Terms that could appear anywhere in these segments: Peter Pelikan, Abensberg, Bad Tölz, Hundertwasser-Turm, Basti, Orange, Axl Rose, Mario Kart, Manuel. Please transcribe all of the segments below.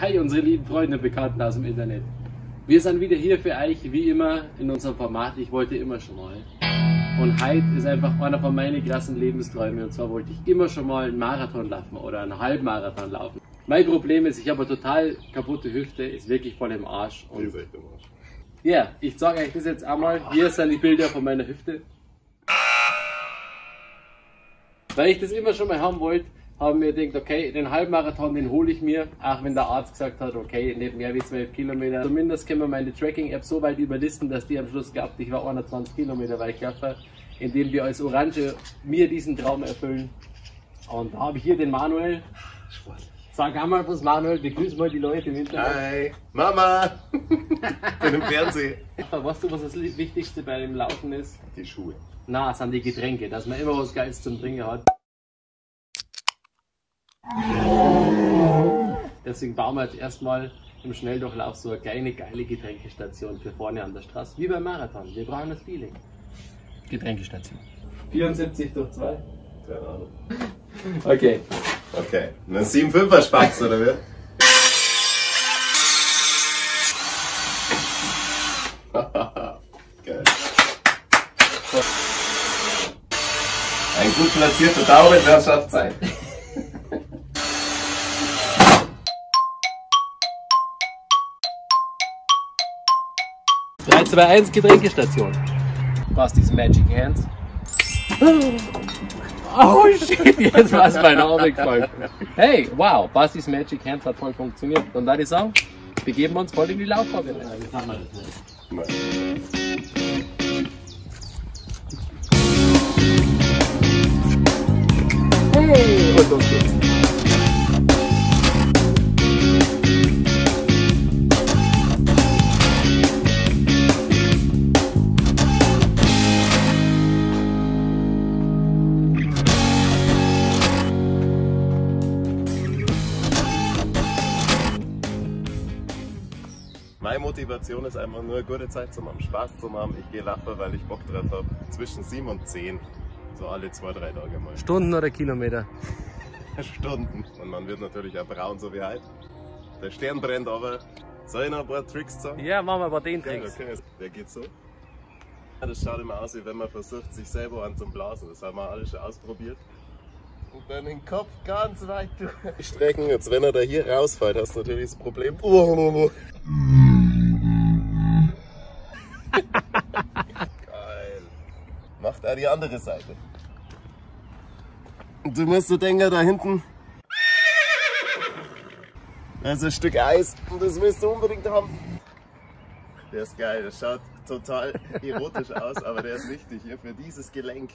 Hi unsere lieben Freunde und Bekannten aus dem Internet. Wir sind wieder hier für euch, wie immer, in unserem Format Ich wollte immer schon mal. Und heute ist einfach einer von meinen krassen Lebensträumen. Und zwar wollte ich immer schon mal einen Marathon laufen oder einen Halbmarathon laufen. Mein Problem ist, ich habe eine total kaputte Hüfte, ist wirklich voll im Arsch. Und ist echt im Arsch. Ja, ich zeige euch das jetzt einmal. Hier sind die Bilder von meiner Hüfte. Weil ich das immer schon mal haben wollte, haben wir gedacht, okay, den Halbmarathon, den hole ich mir, auch wenn der Arzt gesagt hat, okay, nicht mehr wie 12 Kilometer. Zumindest können wir meine Tracking-App so weit überlisten, dass die am Schluss glaubt, ich war 21 Kilometer weit gelaufen, indem wir als Orange mir diesen Traum erfüllen. Und da habe ich hier den Manuel. Sportlich. Sag einmal was, Manuel, begrüß mal die Leute im Internet. Hi, Mama! Von im Fernsehen. Weißt du, was das Wichtigste bei dem Laufen ist? Die Schuhe. Na, es sind die Getränke, dass man immer was Geiles zum Trinken hat. Deswegen bauen wir jetzt erstmal im Schnelldurchlauf so eine kleine geile Getränkestation für vorne an der Straße, wie beim Marathon. Wir brauchen das Feeling. Getränkestation. 74/2? Keine Ahnung. Okay. Okay. Ein 7,5er Spaß, oder wie? Geil. Ein gut platzierter Daumen, der schafft sein. Zu bei 1 Getränkestation. Passt diese Magic Hands. Oh shit, jetzt war es mein Arm gefallen. Hey, wow, Bastis Magic Hands hat voll funktioniert. Und da die sagen, wir geben uns voll in die Laufhobby. Hey, und los geht's. Meine Motivation ist einfach nur, eine gute Zeit zu haben, Spaß zu haben. Ich gehe laufen, weil ich Bock drauf habe. Zwischen 7 und 10. So alle 2-3 Tage mal. Stunden oder Kilometer? Stunden. Und man wird natürlich auch braun, so wie halt. Der Stern brennt, aber soll ich noch ein paar Tricks sagen? Ja, machen wir ein paar Tricks. Okay. Der geht so. Das schaut immer aus, wie wenn man versucht, sich selber anzublasen. Das haben wir alle schon ausprobiert. Und dann den Kopf ganz weit durch. Strecken, jetzt wenn er da hier rausfällt, hast du natürlich das Problem. Geil. Macht auch die andere Seite. Und du musst so denken, da hinten. Da ist ein Stück Eis und das willst du unbedingt haben. Der ist geil, der schaut total erotisch aus, aber der ist wichtig hier für dieses Gelenk.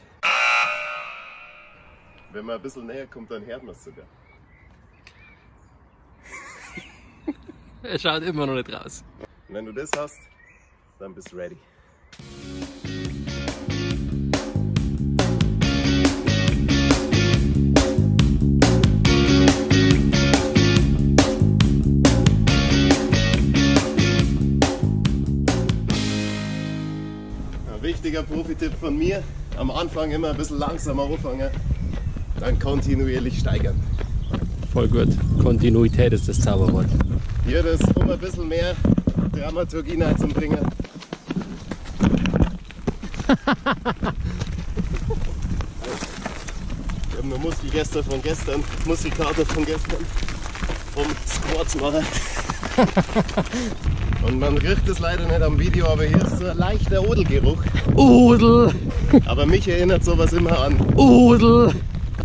Wenn man ein bisschen näher kommt, dann hört man es sogar. Er schaut immer noch nicht raus. Wenn du das hast, dann bist du ready. Ein wichtiger Profi-Tipp von mir, am Anfang immer ein bisschen langsamer anfangen, dann kontinuierlich steigern. Voll gut, Kontinuität ist das Zauberwort. Hier das um ein bisschen mehr Dramaturgie zum Bringen. Ich habe nur Muskelkater von gestern, um Squats machen. Und man riecht es leider nicht am Video, aber hier ist so ein leichter Odelgeruch. Odel! Aber mich erinnert sowas immer an Odel!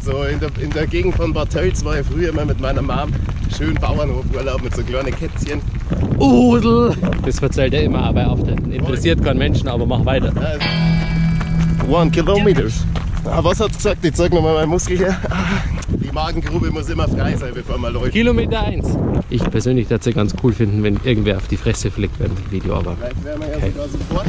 So in der Gegend von Bad Tölz war ich früher immer mit meiner Mom schön Bauernhofurlaub mit so kleinen Kätzchen. Odel! Das erzählt er immer, aber auf den interessiert keinen Menschen, aber mach weiter. 1 Kilometers. Ah, was hat's gesagt? Ich zeig nochmal meinen Muskel her. Die Magengrube muss immer frei sein, bevor man läuft. Kilometer 1. Ich persönlich würde es ganz cool finden, wenn irgendwer auf die Fresse fliegt während dem Video, aber vielleicht wären wir ja sogar sofort.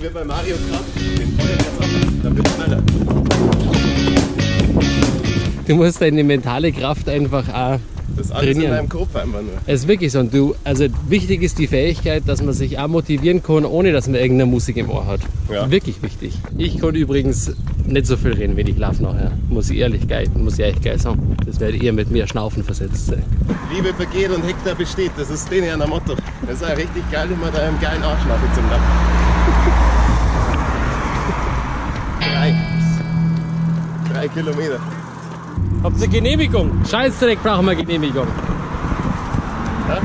Wie bei Mario Kart, den Feuer jetzt ab, dann wird es schneller. Du musst deine mentale Kraft einfach auch das alles trainieren. In deinem Kopf einfach nur. Es ist wirklich so. Und du, also wichtig ist die Fähigkeit, dass man sich auch motivieren kann, ohne dass man irgendeine Musik im Ohr hat. Ja. Wirklich wichtig. Ich konnte übrigens nicht so viel reden, wenn ich laufe nachher. Muss ich ehrlich sagen. Das werdet ihr mit mir schnaufen versetzt sein. Liebe vergeht und Hektar besteht. Das ist denen ja ein Motto. Das ist ja richtig geil, immer da einen geilen Arschlappe zum Laufen. 3 Kilometer. Habt ihr Genehmigung? Scheißdreck, brauchen wir Genehmigung. Ja?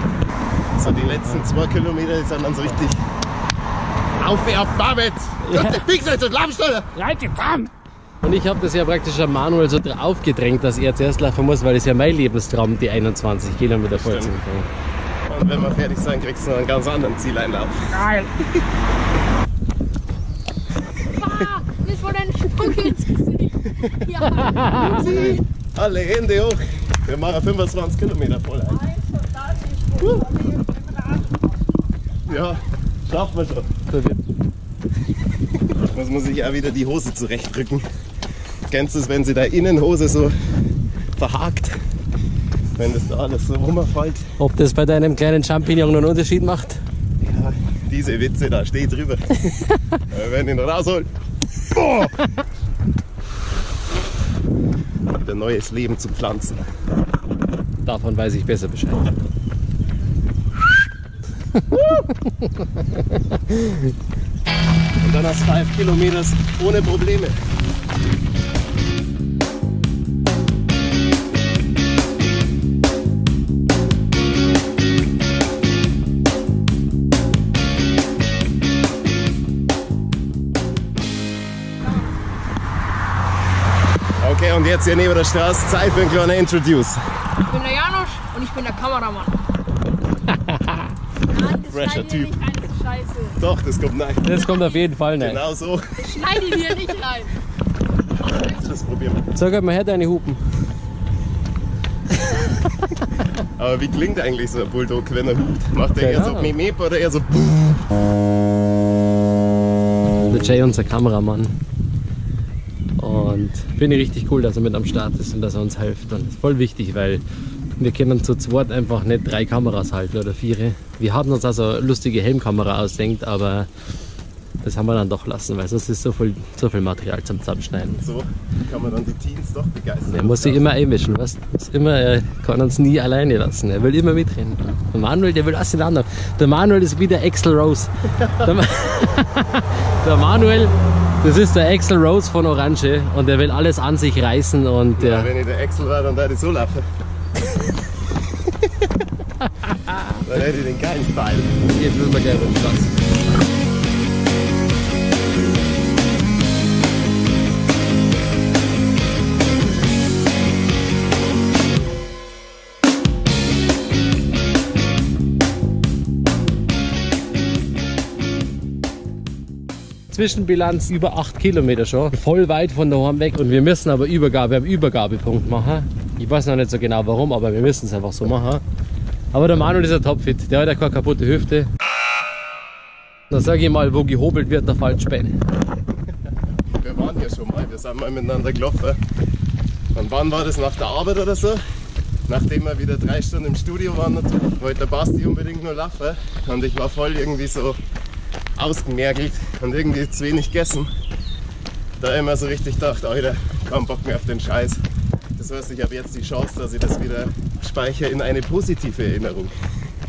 So, die letzten 2 Kilometer sind dann so richtig. Auf damit! Ja. Du bist jetzt Schlafstelle! Leute, komm! Und ich habe das ja praktisch am Manuel so aufgedrängt, dass er zuerst laufen muss, weil das ja mein Lebenstraum, die 21 Kilometer voll sind. Und wenn wir fertig sind, kriegst du noch einen ganz anderen Zieleinlauf. Nein! Das war ein Schmuck ins Gesicht! Ja! Alle Hände hoch! Wir machen 25 Kilometer voll ein. Ja, schafft man schon. Muss man sich auch wieder die Hose zurechtdrücken. Kennst du es, wenn sie da Innenhose so verhakt? Wenn das da alles so rumfällt. Ob das bei deinem kleinen Champignon einen Unterschied macht? Ja, diese Witze, da steht drüber. Wir werden ihn rausholen. Oh! Wieder neues Leben zu pflanzen. Davon weiß ich besser Bescheid. Und dann hast du 5 Kilometer ohne Probleme. Okay, und jetzt hier neben der Straße Zeit für ein kleiner Introduce. Ich bin der Janosch und ich bin der Kameramann. Nein, das fresher Typ. Scheiße. Doch, das kommt rein. Das kommt auf jeden Fall rein. Genau so. Ich schneide die hier nicht rein. Das probieren wir. Zeig mal her deine Hupen. Aber wie klingt eigentlich so ein Bulldog, wenn er hupt? Macht er eher so Mimep oder eher so. Der Jay, unser Kameramann. Und finde ich richtig cool, dass er mit am Start ist und dass er uns hilft. Und das ist voll wichtig, weil. Wir können zu zweit einfach nicht 3 Kameras halten oder 4. Wir haben uns also eine lustige Helmkamera ausdenkt, aber das haben wir dann doch lassen, weil sonst ist so viel Material zum Zusammenschneiden. So kann man dann die Teens doch begeistern. Er muss sich immer einmischen, weißt du? Er kann uns nie alleine lassen, er will immer mitreden. Der Manuel, der will alles in anderen. Der Manuel ist wie der Axl Rose. Der Manuel, das ist der Axl Rose von Orange und der will alles an sich reißen. Und ja, wenn ich der Axl war, dann würde ich so laufen. Dann hätte ich den geilen Style. Jetzt müssen wir gleich auf den Platz. Zwischenbilanz über 8 Kilometer schon. Voll weit von daheim weg. Und wir müssen aber Übergabe am Übergabepunkt machen. Ich weiß noch nicht so genau warum, aber wir müssen es einfach so machen. Aber der Manuel ist ja topfit, der hat ja keine kaputte Hüfte. Dann sage ich mal, wo gehobelt wird, da fällt Späne. Wir waren hier schon mal, wir sind mal miteinander gelaufen. Und wann war das? Nach der Arbeit oder so? Nachdem wir wieder 3 Stunden im Studio waren, wollte der Basti unbedingt nur laufen. Und ich war voll irgendwie so ausgemergelt und irgendwie zu wenig gegessen. Da immer so richtig dachte, Alter, kein Bock mehr auf den Scheiß. Das heißt, ich habe jetzt die Chance, dass ich das wieder speichere in eine positive Erinnerung.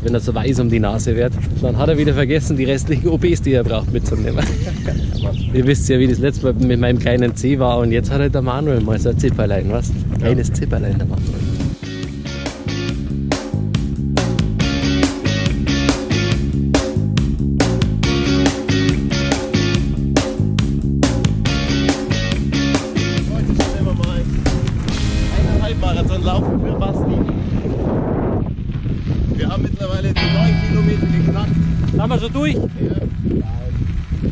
Wenn er so weiß um die Nase wird, dann hat er wieder vergessen, die restlichen OBs, die er braucht, mitzunehmen. Ja, ihr wisst ja, wie das letzte Mal mit meinem kleinen C war und jetzt hat er der Manuel mal so ein Zipperlein, was? Ja. Kleines Zipperlein, der Manuel. Durch.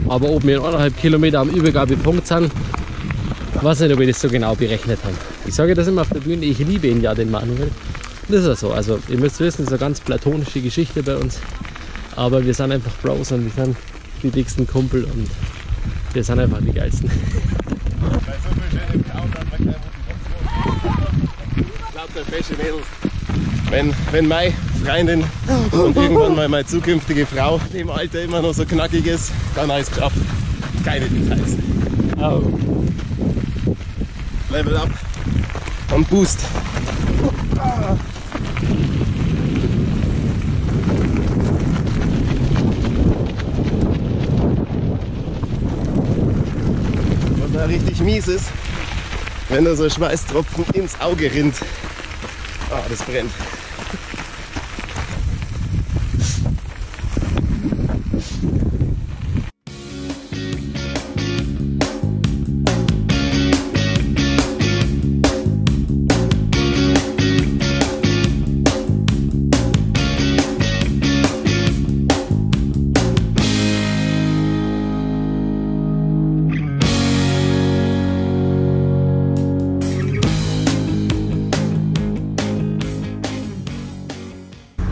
Aber ob wir 1,5 Kilometer am Übergabepunkt sind, weiß nicht, ob wir das so genau berechnet haben. Ich sage das immer auf der Bühne, ich liebe ihn ja, den Manuel. Das ist ja so, also ihr müsst wissen, das ist eine ganz platonische Geschichte bei uns. Aber wir sind einfach Bros und wir sind die dicksten Kumpel und wir sind einfach die geilsten. Lauter fesche Mädels. wenn meine Freundin und irgendwann mal meine zukünftige Frau dem Alter immer noch so knackig ist, dann habe ich es geschafft. Keine Details. Oh. Level up und Boost. Was da richtig mies ist, wenn da so Schweißtropfen ins Auge rinnt. Ah, das brennt.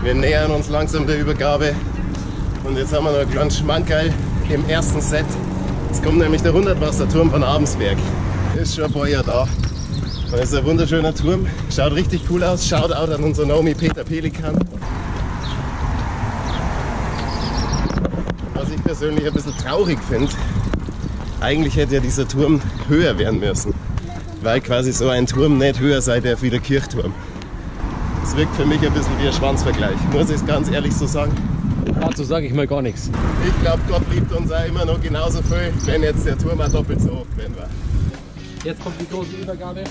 Wir nähern uns langsam der Übergabe und jetzt haben wir noch einen kleinen Schmankerl im ersten Set. Jetzt kommt nämlich der Hundertwasser-Turm von Abensberg. Ist schon ein paar Jahre da. Das ist ein wunderschöner Turm. Schaut richtig cool aus. Shoutout an unseren Homie Peter Pelikan. Was ich persönlich ein bisschen traurig finde, eigentlich hätte ja dieser Turm höher werden müssen. Weil quasi so ein Turm nicht höher sei, der wie der Kirchturm. Das wirkt für mich ein bisschen wie ein Schwanzvergleich, muss ich es ganz ehrlich so sagen. Dazu sage ich mal gar nichts. Ich glaube, Gott liebt uns auch immer noch genauso viel, wenn jetzt der Turm mal doppelt so hoch werden war. Jetzt kommt die große Übergabe.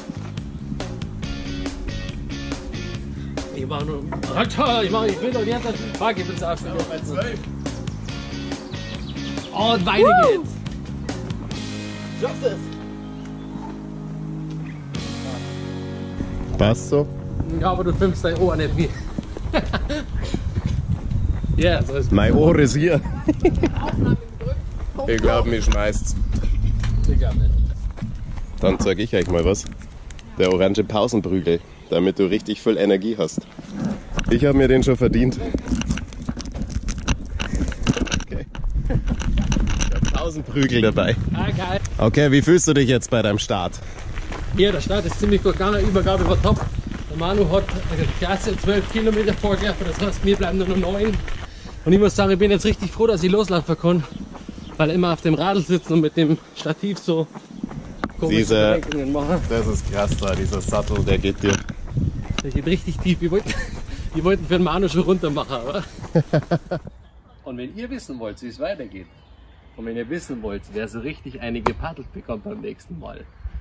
Ich mache nur... Alter, ich will doch jetzt... Fuck, ich bin zu 8. Und weiter geht's! Schaffst es! Passt so? Ja, aber du filmst dein Ohr nicht wie. Ja, so ist es. Mein Ohr ist hier. Ich glaube, mich schmeißt's. Ich glaube nicht. Dann zeige ich euch mal was. Der orange Pausenprügel, damit du richtig viel Energie hast. Ich habe mir den schon verdient. Okay. Ich habe Pausenprügel dabei. Okay. Okay, wie fühlst du dich jetzt bei deinem Start? Ja, der Start ist ziemlich gut gegangen. Übergabe war top. Manu hat eine klasse 12 Kilometer vorgeworfen, das heißt, mir bleiben nur noch 9. Und ich muss sagen, ich bin jetzt richtig froh, dass ich loslaufen kann, weil immer auf dem Radl sitzen und mit dem Stativ so komische Bewegungen machen. Das ist krass da, dieser Sattel, der geht dir. Der geht richtig tief. Wir wollten für den Manu schon runter machen, oder? Und wenn ihr wissen wollt, wie es weitergeht, und wenn ihr wissen wollt, wer so richtig eine gepaddelt bekommt beim nächsten Mal,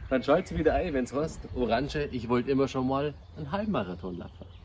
dann schalt's wieder ein, wenn's heißt, Orange, ich wollte immer schon mal einen Halbmarathon laufen.